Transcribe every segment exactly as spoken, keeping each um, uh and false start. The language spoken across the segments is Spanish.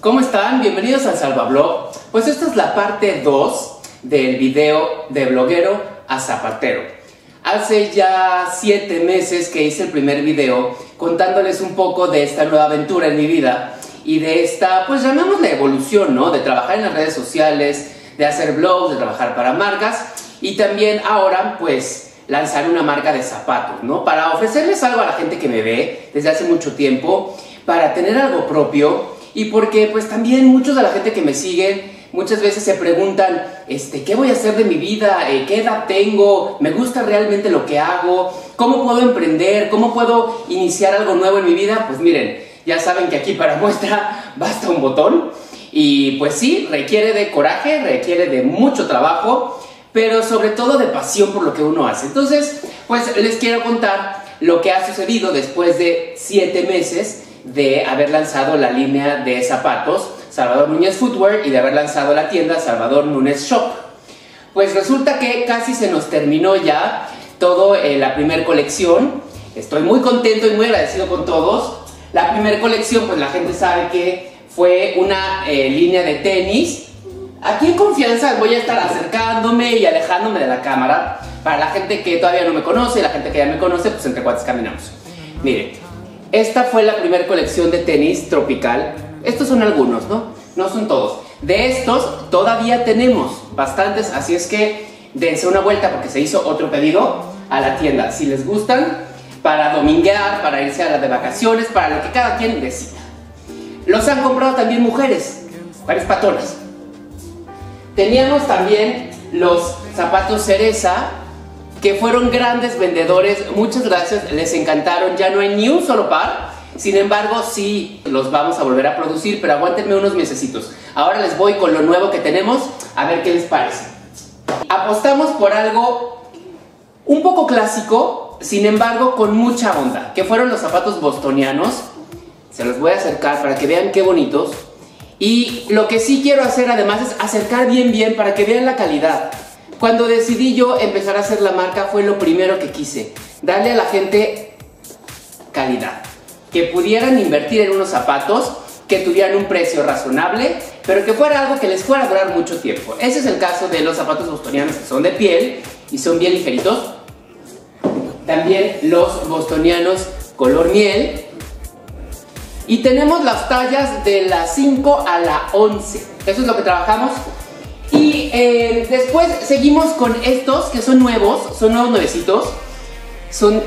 ¿Cómo están? Bienvenidos al Salvablog. Pues esta es la parte dos del video de bloguero a zapatero. Hace ya siete meses que hice el primer video contándoles un poco de esta nueva aventura en mi vida y de esta, pues llamamos la evolución, ¿no? De trabajar en las redes sociales, de hacer blogs, de trabajar para marcas y también ahora, pues, lanzar una marca de zapatos, ¿no? Para ofrecerles algo a la gente que me ve desde hace mucho tiempo, para tener algo propio y porque pues también muchos de la gente que me sigue muchas veces se preguntan, este, ¿qué voy a hacer de mi vida? ¿Qué edad tengo? ¿Me gusta realmente lo que hago? ¿Cómo puedo emprender? ¿Cómo puedo iniciar algo nuevo en mi vida? Pues miren, ya saben que aquí para muestra basta un botón y pues sí, requiere de coraje, requiere de mucho trabajo, pero sobre todo de pasión por lo que uno hace. Entonces, pues les quiero contar lo que ha sucedido después de siete meses de haber lanzado la línea de zapatos Salvador Núñez Footwear y de haber lanzado la tienda Salvador Núñez Shop. Pues resulta que casi se nos terminó ya todo eh, la primer colección. Estoy muy contento y muy agradecido con todos. La primer colección, pues la gente sabe que fue una eh, línea de tenis. Aquí en confianza voy a estar acercándome y alejándome de la cámara para la gente que todavía no me conoce y la gente que ya me conoce, pues entre cuates caminamos. Miren, esta fue la primera colección de tenis tropical. Estos son algunos, ¿no? No son todos. De estos todavía tenemos bastantes, así es que dense una vuelta porque se hizo otro pedido a la tienda. Si les gustan, para dominguear, para irse a las de vacaciones, para lo que cada quien decida. Los han comprado también mujeres, varias patonas. Teníamos también los zapatos cereza, que fueron grandes vendedores. Muchas gracias, les encantaron. Ya no hay ni un solo par. Sin embargo, sí los vamos a volver a producir, pero aguántenme unos mesecitos. Ahora les voy con lo nuevo que tenemos, a ver qué les parece. Apostamos por algo un poco clásico, sin embargo, con mucha onda, que fueron los zapatos bostonianos. Se los voy a acercar para que vean qué bonitos. Y lo que sí quiero hacer además es acercar bien bien para que vean la calidad. Cuando decidí yo empezar a hacer la marca fue lo primero que quise, darle a la gente calidad. Que pudieran invertir en unos zapatos, que tuvieran un precio razonable, pero que fuera algo que les fuera a durar mucho tiempo. Ese es el caso de los zapatos bostonianos que son de piel y son bien ligeritos. También los bostonianos color miel. Y tenemos las tallas de la cinco a la once. Eso es lo que trabajamos. Y eh, después seguimos con estos que son nuevos. Son nuevos nuevecitos. Son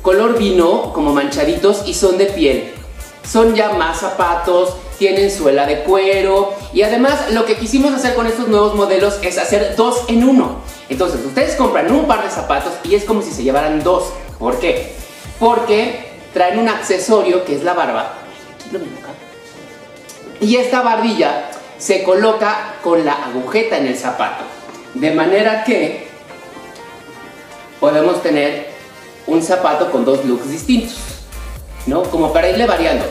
color vino, como manchaditos, y son de piel. Son ya más zapatos, tienen suela de cuero. Y además lo que quisimos hacer con estos nuevos modelos es hacer dos en uno. Entonces ustedes compran un par de zapatos y es como si se llevaran dos. ¿Por qué? Porque traen un accesorio que es la barba y esta barbilla se coloca con la agujeta en el zapato, de manera que podemos tener un zapato con dos looks distintos, ¿no? Como para irle variando.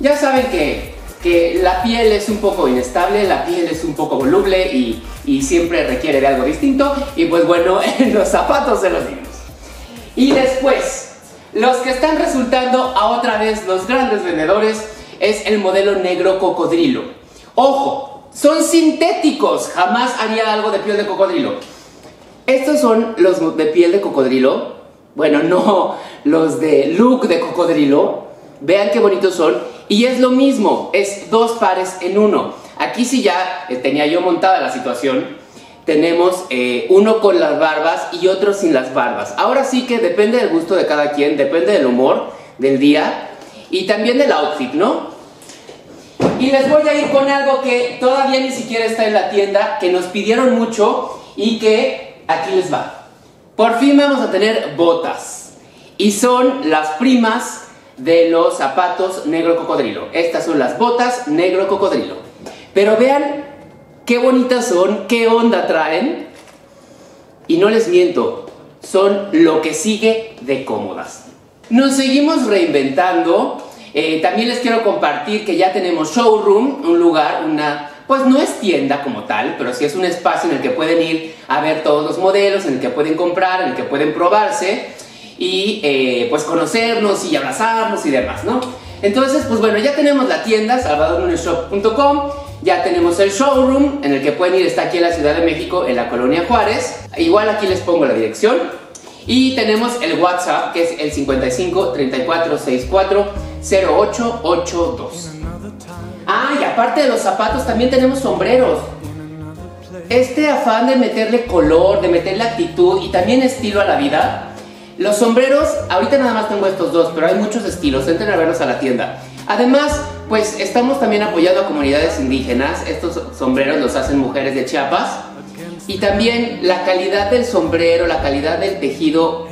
Ya saben que, que la piel es un poco inestable, la piel es un poco voluble y, y siempre requiere de algo distinto, y pues bueno, en los zapatos se los dimos. Y después, los que están resultando a otra vez los grandes vendedores es el modelo negro cocodrilo. ¡Ojo! Son sintéticos. Jamás haría algo de piel de cocodrilo. Estos son los de piel de cocodrilo. Bueno, no, los de look de cocodrilo. Vean qué bonitos son. Y es lo mismo, es dos pares en uno. Aquí sí ya tenía yo montada la situación. Tenemos eh, uno con las barbas y otro sin las barbas. Ahora sí que depende del gusto de cada quien, depende del humor, del día y también del outfit, ¿no? Y les voy a ir con algo que todavía ni siquiera está en la tienda, que nos pidieron mucho y que aquí les va. Por fin vamos a tener botas. Y son las primas de los zapatos negro cocodrilo. Estas son las botas negro cocodrilo. Pero vean qué bonitas son, qué onda traen. Y no les miento, son lo que sigue de cómodas. Nos seguimos reinventando. Eh, también les quiero compartir que ya tenemos showroom, un lugar, una, pues no es tienda como tal, pero sí es un espacio en el que pueden ir a ver todos los modelos, en el que pueden comprar, en el que pueden probarse y eh, pues conocernos y abrazarnos y demás, ¿no? Entonces, pues bueno, ya tenemos la tienda salvador núñez shop punto com, ya tenemos el showroom en el que pueden ir, está aquí en la Ciudad de México, en la Colonia Juárez. Igual aquí les pongo la dirección. Y tenemos el WhatsApp, que es el cincuenta y cinco, treinta y cuatro, sesenta y cuatro, cero ocho ochenta y dos. Ah, y aparte de los zapatos, también tenemos sombreros. Este afán de meterle color, de meterle actitud y también estilo a la vida. Los sombreros, ahorita nada más tengo estos dos, pero hay muchos estilos, entren a verlos a la tienda. Además, pues estamos también apoyando a comunidades indígenas, estos sombreros los hacen mujeres de Chiapas. Y también la calidad del sombrero, la calidad del tejido,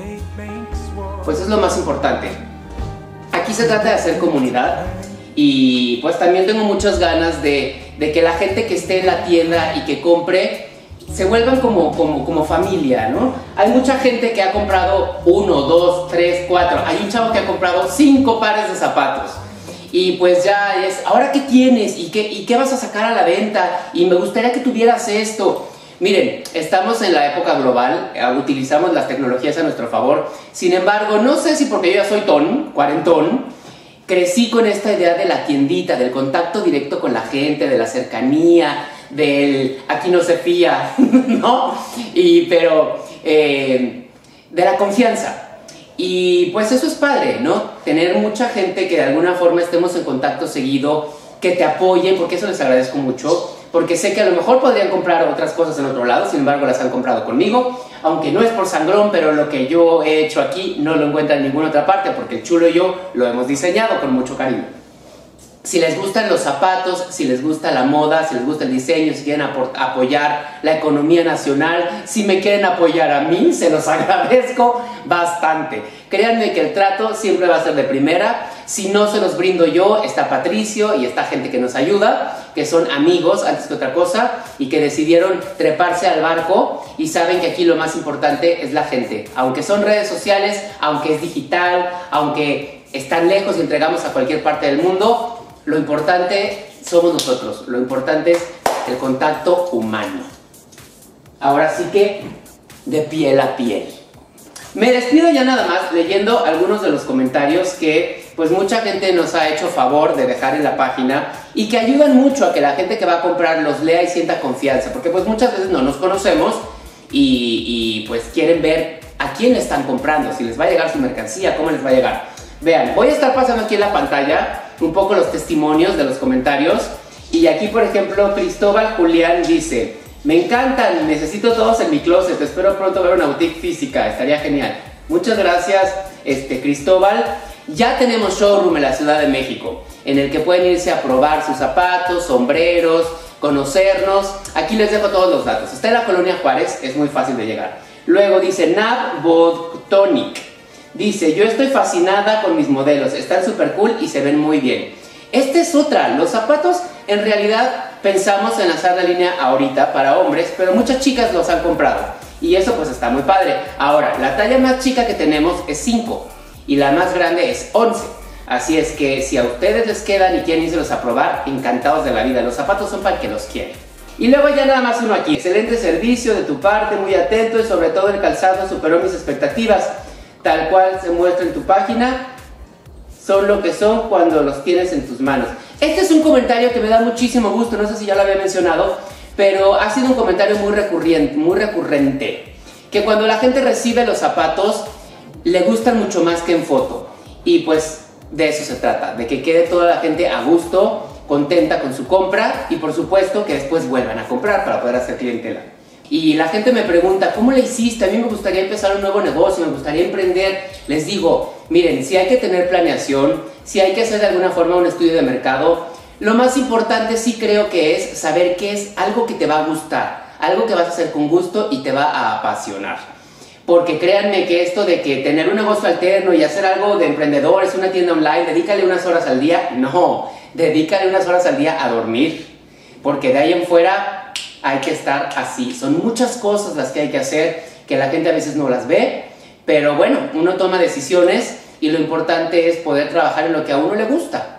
pues es lo más importante. Aquí se trata de hacer comunidad y pues también tengo muchas ganas de, de que la gente que esté en la tienda y que compre se vuelvan como, como, como familia, ¿no? Hay mucha gente que ha comprado uno, dos, tres, cuatro. Hay un chavo que ha comprado cinco pares de zapatos. Y pues ya es, ¿ahora qué tienes? ¿Y qué, y qué vas a sacar a la venta? Y me gustaría que tuvieras esto. Miren, estamos en la época global, utilizamos las tecnologías a nuestro favor. Sin embargo, no sé si porque yo ya soy ton, cuarentón, crecí con esta idea de la tiendita, del contacto directo con la gente, de la cercanía, del aquí no se fía, ¿no? Y, pero eh, de la confianza. Y pues eso es padre, ¿no? Tener mucha gente que de alguna forma estemos en contacto seguido, que te apoyen, porque eso les agradezco mucho. Porque sé que a lo mejor podrían comprar otras cosas en otro lado, sin embargo las han comprado conmigo. Aunque no es por sangrón, pero lo que yo he hecho aquí no lo encuentran en ninguna otra parte, porque el Chulo y yo lo hemos diseñado con mucho cariño. Si les gustan los zapatos, si les gusta la moda, si les gusta el diseño, si quieren apoyar la economía nacional, si me quieren apoyar a mí, se los agradezco bastante. Créanme que el trato siempre va a ser de primera. Si no se los brindo yo, está Patricio y está gente que nos ayuda, que son amigos antes que otra cosa y que decidieron treparse al barco y saben que aquí lo más importante es la gente. Aunque son redes sociales, aunque es digital, aunque están lejos y entregamos a cualquier parte del mundo, lo importante somos nosotros, lo importante es el contacto humano. Ahora sí que de piel a piel. Me despido ya nada más leyendo algunos de los comentarios que pues mucha gente nos ha hecho favor de dejar en la página y que ayudan mucho a que la gente que va a comprar los lea y sienta confianza, porque pues muchas veces no nos conocemos y, y pues quieren ver a quién le están comprando, si les va a llegar su mercancía, cómo les va a llegar. Vean, voy a estar pasando aquí en la pantalla un poco los testimonios de los comentarios. Y aquí, por ejemplo, Cristóbal Julián dice: me encantan, necesito todos en mi closet, espero pronto ver una boutique física, estaría genial. Muchas gracias, este, Cristóbal. Ya tenemos showroom en la Ciudad de México, en el que pueden irse a probar sus zapatos, sombreros, conocernos. Aquí les dejo todos los datos. Está en la Colonia Juárez, es muy fácil de llegar. Luego dice Nab Botonic. Dice, yo estoy fascinada con mis modelos, están súper cool y se ven muy bien. Esta es otra, los zapatos en realidad pensamos en lanzar la línea ahorita para hombres, pero muchas chicas los han comprado y eso pues está muy padre. Ahora, la talla más chica que tenemos es cinco y la más grande es once. Así es que si a ustedes les quedan y quieren irselos a probar, encantados de la vida, los zapatos son para el que los quiere. Y luego ya nada más uno aquí, excelente servicio de tu parte, muy atento y sobre todo el calzado superó mis expectativas. Tal cual se muestra en tu página, son lo que son cuando los tienes en tus manos. Este es un comentario que me da muchísimo gusto, no sé si ya lo había mencionado, pero ha sido un comentario muy recurrente, muy recurrente, que cuando la gente recibe los zapatos, le gustan mucho más que en foto. Y pues de eso se trata, de que quede toda la gente a gusto, contenta con su compra y por supuesto que después vuelvan a comprar para poder hacer clientela. Y la gente me pregunta, ¿cómo le hiciste? A mí me gustaría empezar un nuevo negocio, me gustaría emprender. Les digo, miren, si hay que tener planeación, si hay que hacer de alguna forma un estudio de mercado, lo más importante sí creo que es saber qué es algo que te va a gustar, algo que vas a hacer con gusto y te va a apasionar. Porque créanme que esto de que tener un negocio alterno y hacer algo de emprendedor es una tienda online, dedícale unas horas al día. No, dedícale unas horas al día a dormir, porque de ahí en fuera hay que estar así. Son muchas cosas las que hay que hacer, que la gente a veces no las ve, pero bueno, uno toma decisiones y lo importante es poder trabajar en lo que a uno le gusta.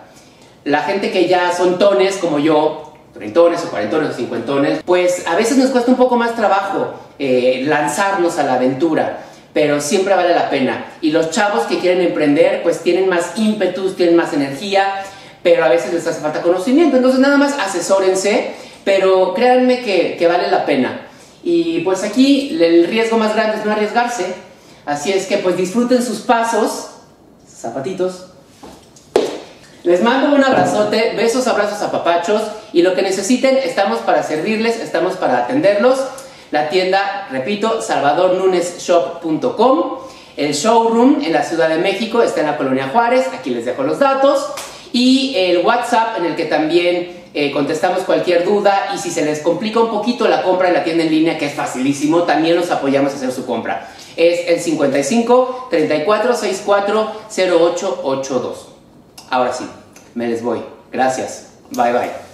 La gente que ya son tones como yo, treintones o cuarentones o cincuentones, pues a veces nos cuesta un poco más trabajo eh, lanzarnos a la aventura, pero siempre vale la pena. Y los chavos que quieren emprender, pues tienen más ímpetus, tienen más energía, pero a veces les hace falta conocimiento. Entonces nada más asesórense, pero créanme que, que vale la pena. Y pues aquí el riesgo más grande es no arriesgarse, así es que pues disfruten sus pasos, zapatitos. Les mando un abrazote, besos, abrazos a papachos, y lo que necesiten estamos para servirles, estamos para atenderlos. La tienda, repito, salvador núñez shop punto com. El showroom en la Ciudad de México está en la Colonia Juárez, aquí les dejo los datos. Y el WhatsApp en el que también eh, contestamos cualquier duda, y si se les complica un poquito la compra en la tienda en línea, que es facilísimo, también los apoyamos a hacer su compra. Es el cincuenta y cinco, treinta y cuatro, sesenta y cuatro, cero ocho ochenta y dos. Ahora sí, me les voy. Gracias. Bye, bye.